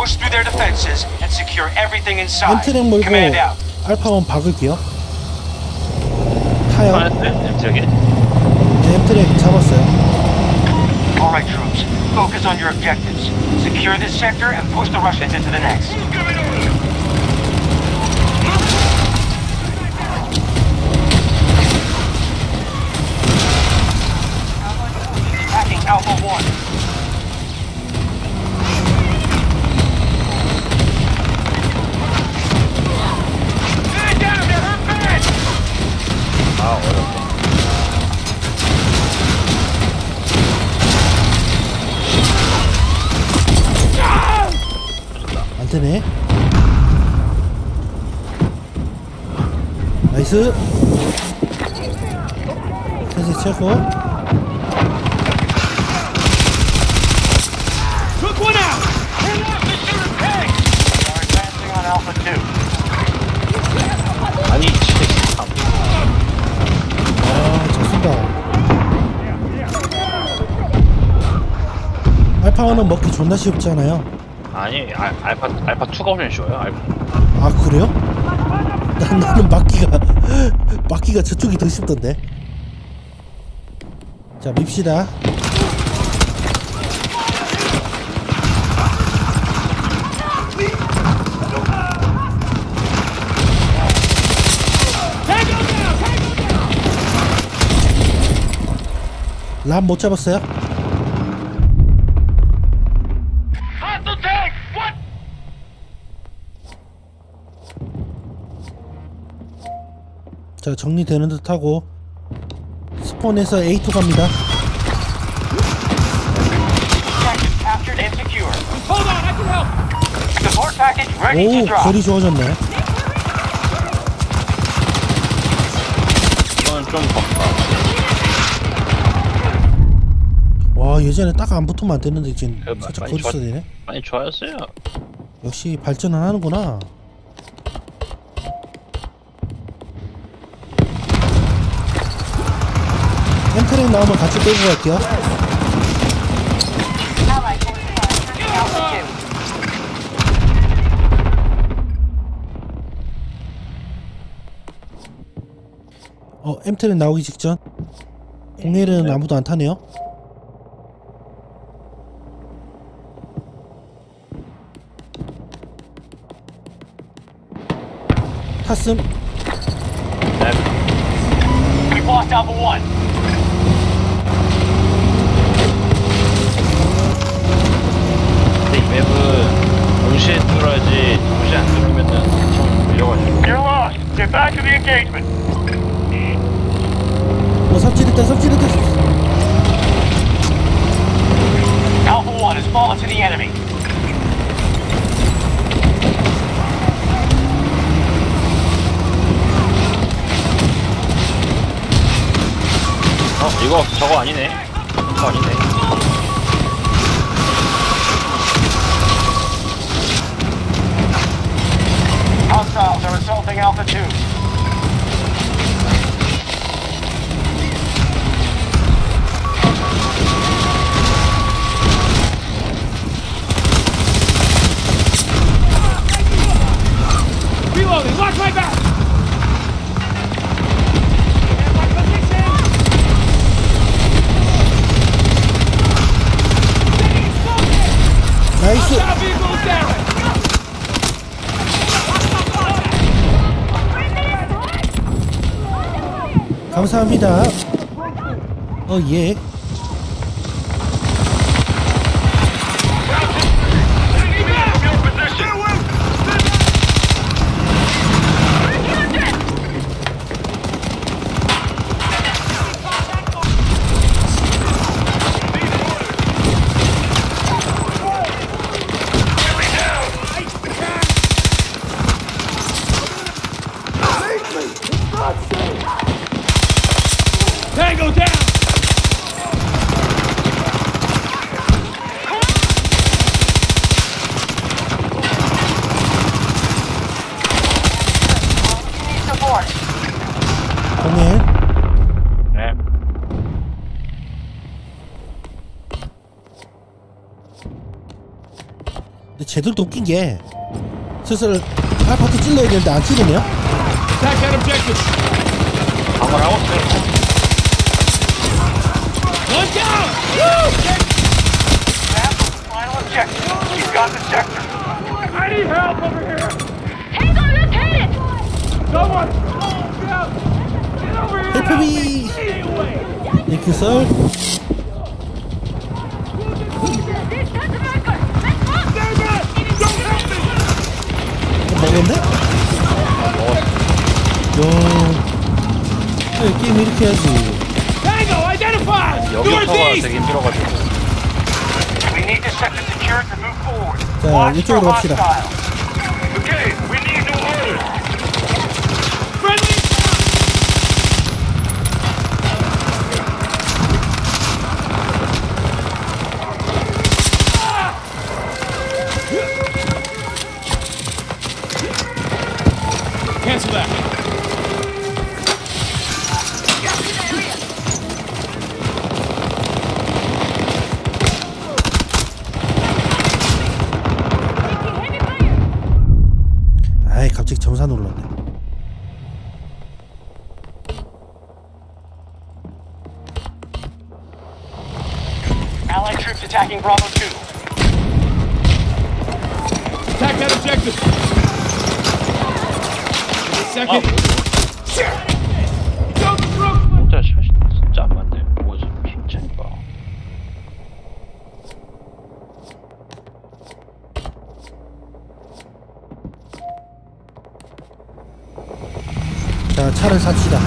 push through their defenses and secure everything inside. Command out. 알파원 박을게요. 타요. 엠트랙 잡았어요. All right, troops. Focus on your objectives. Secure this sector and push the Russians into the next. Attacking Alpha 1. 되네. 나이스. 다시 채고. 아니, 진짜. 아, 좋습니다. 알파원은 먹기 존나 쉽잖아요. 아니, 알파2가 훨씬 쉬워요, 아, 그래요? 나는 막기가 저쪽이 더 쉽던데. 자, 밉시다. 람 못 잡았어요? 자, 정리되는 듯하고 스폰에서 A2 갑니다. 오, 거리 좋아졌네. 와, 예전에 딱 안 붙으면 안 됐는데 지금 살짝 거리서 되네. 많이 좋아졌어요. 역시 발전은 하는구나. 햄트랙 나오면 같이 빼고 갈게요. 햄트랙 나오기 직전. 공해는 아무도 안 타네요. 탔음. We lost Alpha 1. 맵은 동시에 뚫어야지, 동시에 안 뚫으면은 엄청 밀려가지고. You're lost! Get back to the engagement! 삽질했다, 삽질했다! Alpha 1 has fallen to the enemy. 이거 저거 아니네. 저거 아니네. Hostiles are assaulting Alpha 2. Reloading, watch my back! And my position! Nice. Hostile vehicles down! 감사합니다. 예. Tango down! 근데 쟤들도 웃긴 게 슬슬 알파트 찔러야 되는데 안 찌르네요? 헬프미! 땡큐설 먹었네? 야, 게임 이렇게 해야지. 여기 터가 되게 힘들어가지고. 자, 이쪽으로 갑시다. 아이, 갑자기 정산 올랐네. Allied troops attacking Bravo 2. Attack that objective. 아, 모자 샷이 진짜 안 맞네. 뭐지? 킹첸가. 자, 차를 삽시다.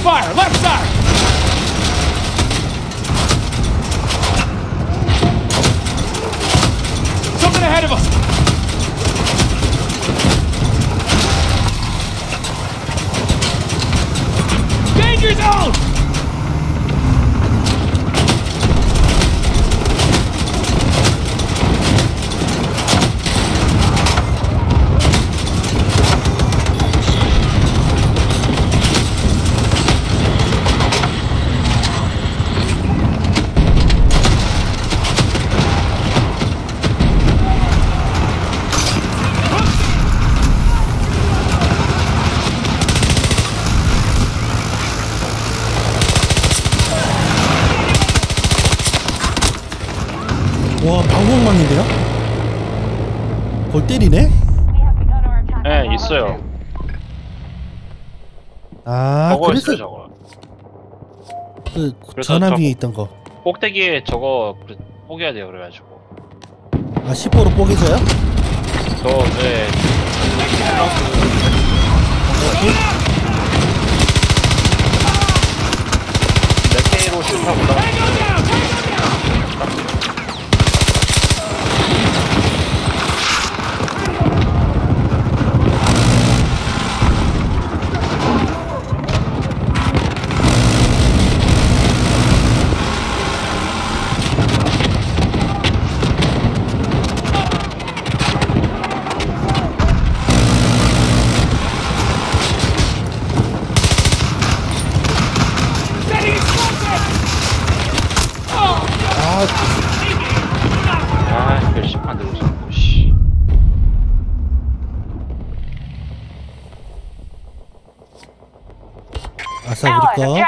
Fire, left side! Something ahead of us! Danger zone! 와, 방공망인데요? 볼 때리네? 네, 있어요. 아, 저거 그래서 있어요, 저거. 그 전화 위에 있던 거. 꼭대기에 저거 뽀개야 돼요, 그래가지고. 아, 10%로 뽀개서요? 저, 네. 몇 개로 슛하고 나왔어요. 아싸, 우리 거. 자,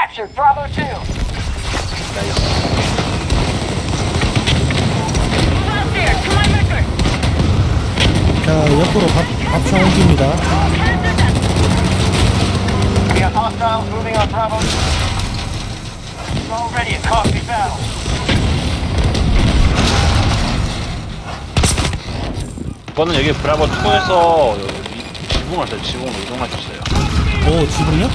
옆으로 밥차 옮깁니다. 저는 여기 브라보 2에서 지붕을 써요. 지붕으로 이동할 수 있어요. 오, 지붕이요?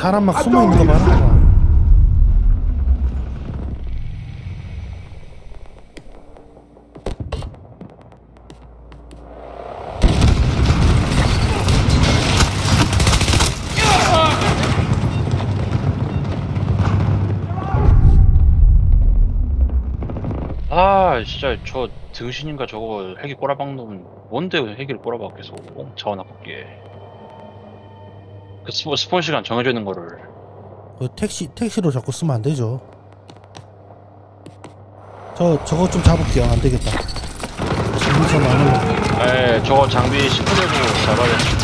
사람 막 숨어 있는 거 봐라. 아 진짜 저 등신인가 저거 헬기 꼬라박 놈은 뭔데 헬기를 꼬라박 계속 자원 아깝게 그 스폰 시간 정해져 있는 거를 그 택시로 자꾸 쓰면 안 되죠. 저거 좀 잡을게요. 안 되겠다. 장비가 많은 에 저거 장비 10분에도 잡아야 돼.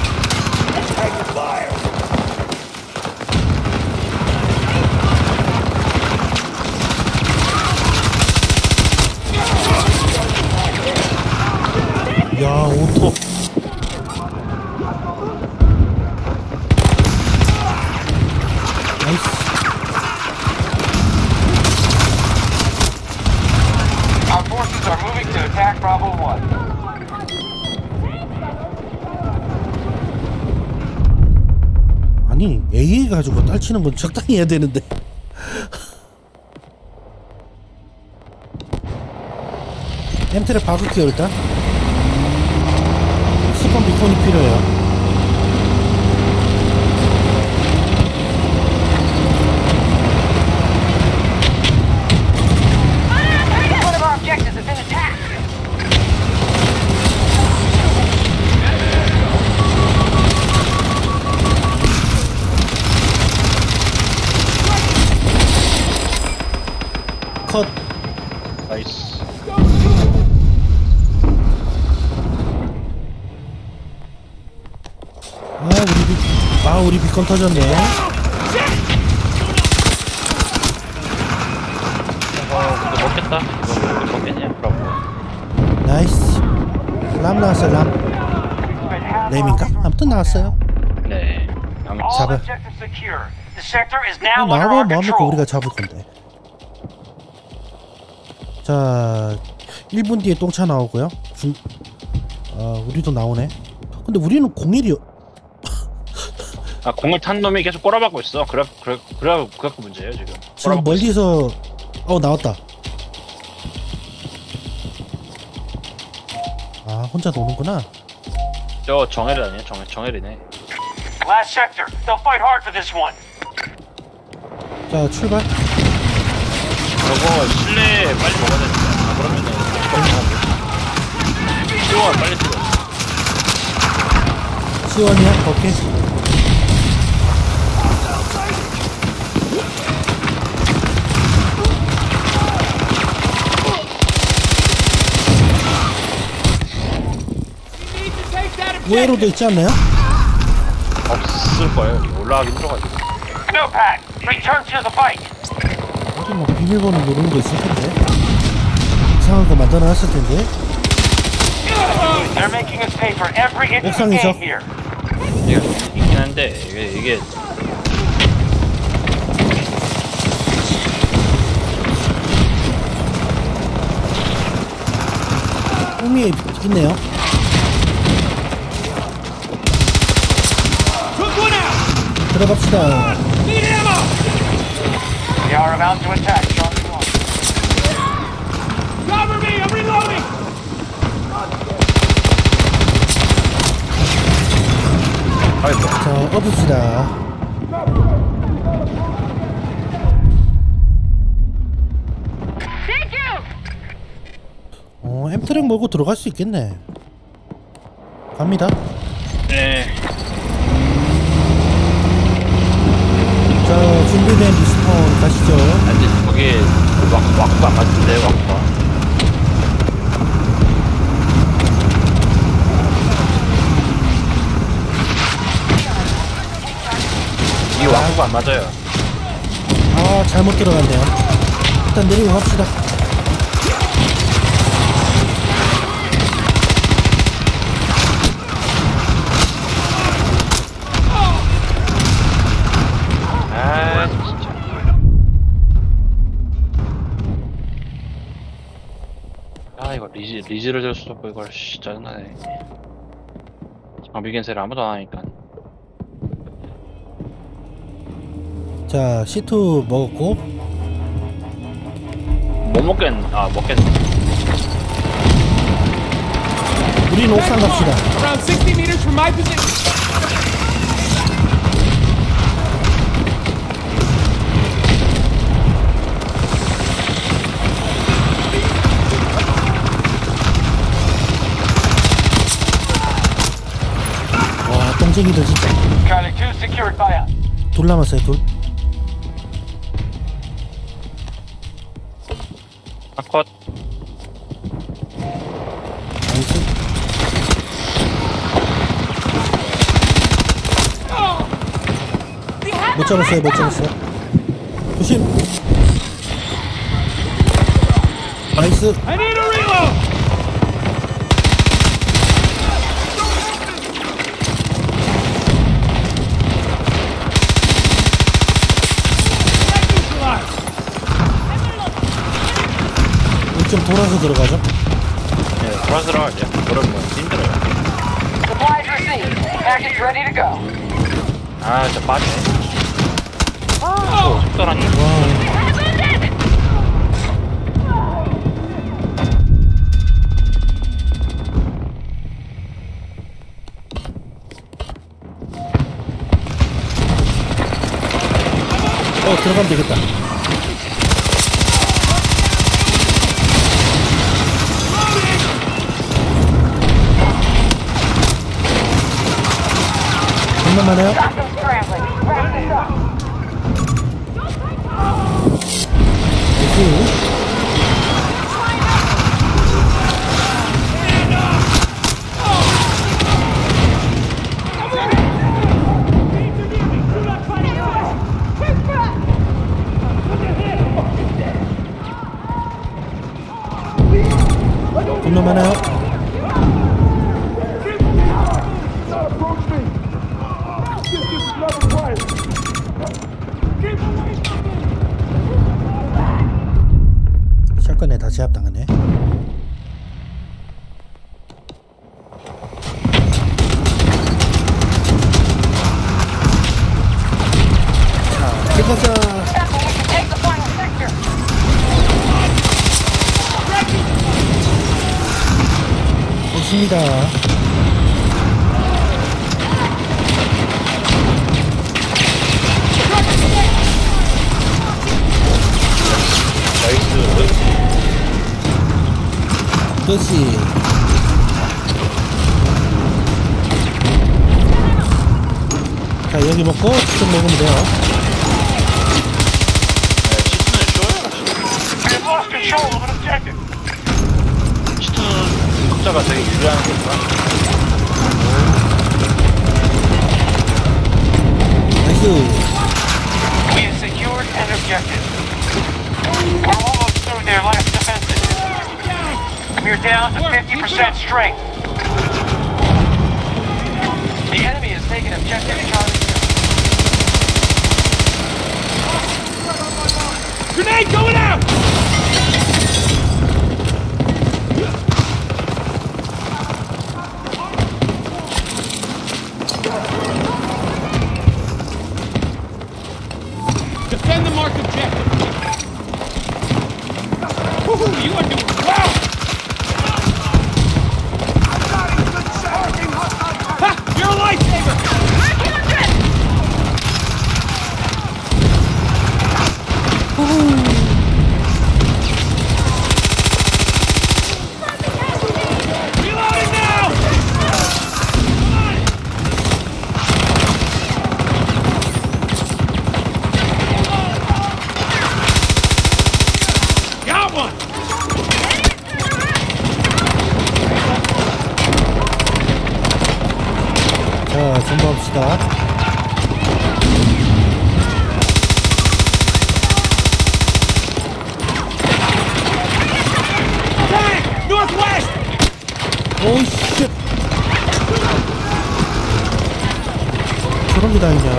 야, 오토. 나이스. Our forces are moving to attack Bravo 1. 아니, AA 가지고 딸치는 건 적당히 해야 되는데. 엠트를 박을게요, 일단. 비콘이 필요해요. 컷. 나이스. 우리 비컨 터졌네. 와, 근데 먹겠다. 이거 먹겠냐? 브라보. 나이스. 람 나왔어요, 람. 네임인가? 아무튼 나왔어요. 네. 잡아. 나와, 마음먹고 우리가 잡을 건데. 자, 1분 뒤에 똥차 나오고요. 우리도 나오네. 근데 우리는 01이요. 아, 공을 탄 놈이 계속 꼬라박고 있어. 그래갖고 문제예요, 지금. 지금 멀리서, 나왔다. 아, 혼자 노는구나. 저 정혜리 아니야? 정혜리네. Last sector. They'll fight hard for this one. 자, 출발. 저거, 실내에 빨리 먹어야 됩니다. 아, 그러면은, 시원, 빨리 들어. 시원이야? 오케이. 우회로도 있지 않나요? 없을 거예요. 올라가기 힘들어가지고. 어디 뭐 비밀번호 누르는 거 있을 텐데. 이상한 거 만들어놨을 텐데. 옥상이죠. 이게 있긴 한데 이게. 꿈이 있네요. 들어갑시다. 자, 업읍시다. 햄트랙 몰고 들어갈 수 있겠네. 갑니다. 네. 자, 준비된 리스폰 가시죠. 안돼, 거기 왁박 같은데, 왁박. 이게 왁박 안 맞아요. 아, 잘못 들어갔네요. 일단 내리고 갑시다. 리즈를 줄 수도 없고 이걸 진짜 짜증나네. 장비 겐세를 아무도 안 하니까. 자, C2 먹었고. 못 먹겠네. 아, 먹겠네. 우린 옥상 갑시다. 와, 똥쟁이들 진짜. 돌 남았어요, 돌. 컷. 못 잡았어요, 못 잡았어요. 조심. 나이스. 좀 돌아서 들어가죠. 네, 돌아서 들어가죠. 그런 거 힘들어요. Supplies received. Package ready to go. 아, 저 빠지네. 오, 속도라니. 어, 들어가면 되겠다. 잠깐만요. 잠깐만요. 샷건에 다 제압당하네. 자, 들어가자. 좋습니다. 그렇지. 자, 여기 먹고 좀 먹으면 돼요. 치트 공격자가 되게 유리한 거구나. 나이스. We're down to 50% strength. The enemy is taking objective Charlie. Grenade going out! Defend the marked objective. Woohoo, you are doing well! Oh shit! 저런 게 다행이야. 이겼어.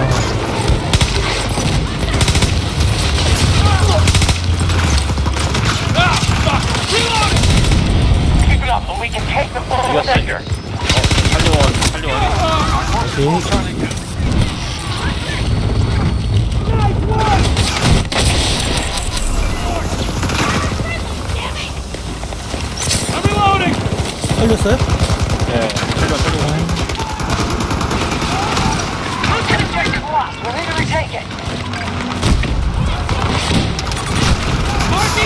살려원. 오케이. 살렸어요? 네.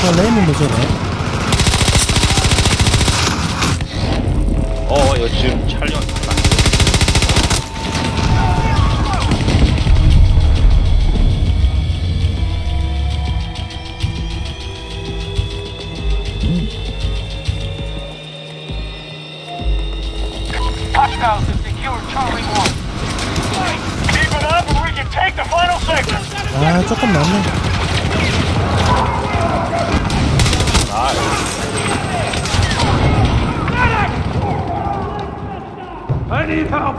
아, 레임은 뭐죠? 이거 지금 촬영. Hostiles have secured Charlie 1. Keep it up and we can take the final sector. 아, 조금 남네. I need help.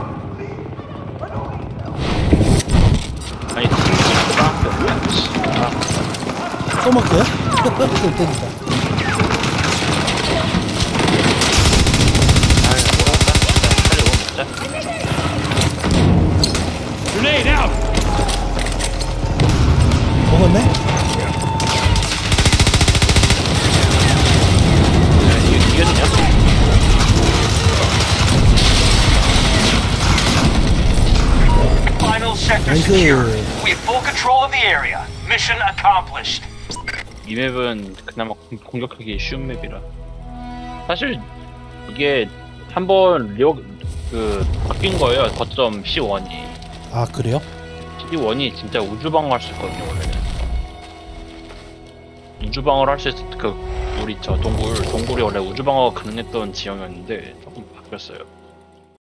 아니, 소먹게요? 뜯을 테니까. Grenade out. 먹었네? 이겼냐? Final sector secure. We have full control of the area. Mission accomplished. 이 맵은 그나마 공격하기 쉬운 맵이라. 사실 이게 한번 바뀐 거예요. 거점 C1이. 아, 그래요? C1이 진짜 우주방어 할 수 있거든요, 원래는. 우주방어를 할 수 있을 때, 우리 동굴이 원래 우주방어가 가능했던 지형이었는데, 조금 바뀌었어요.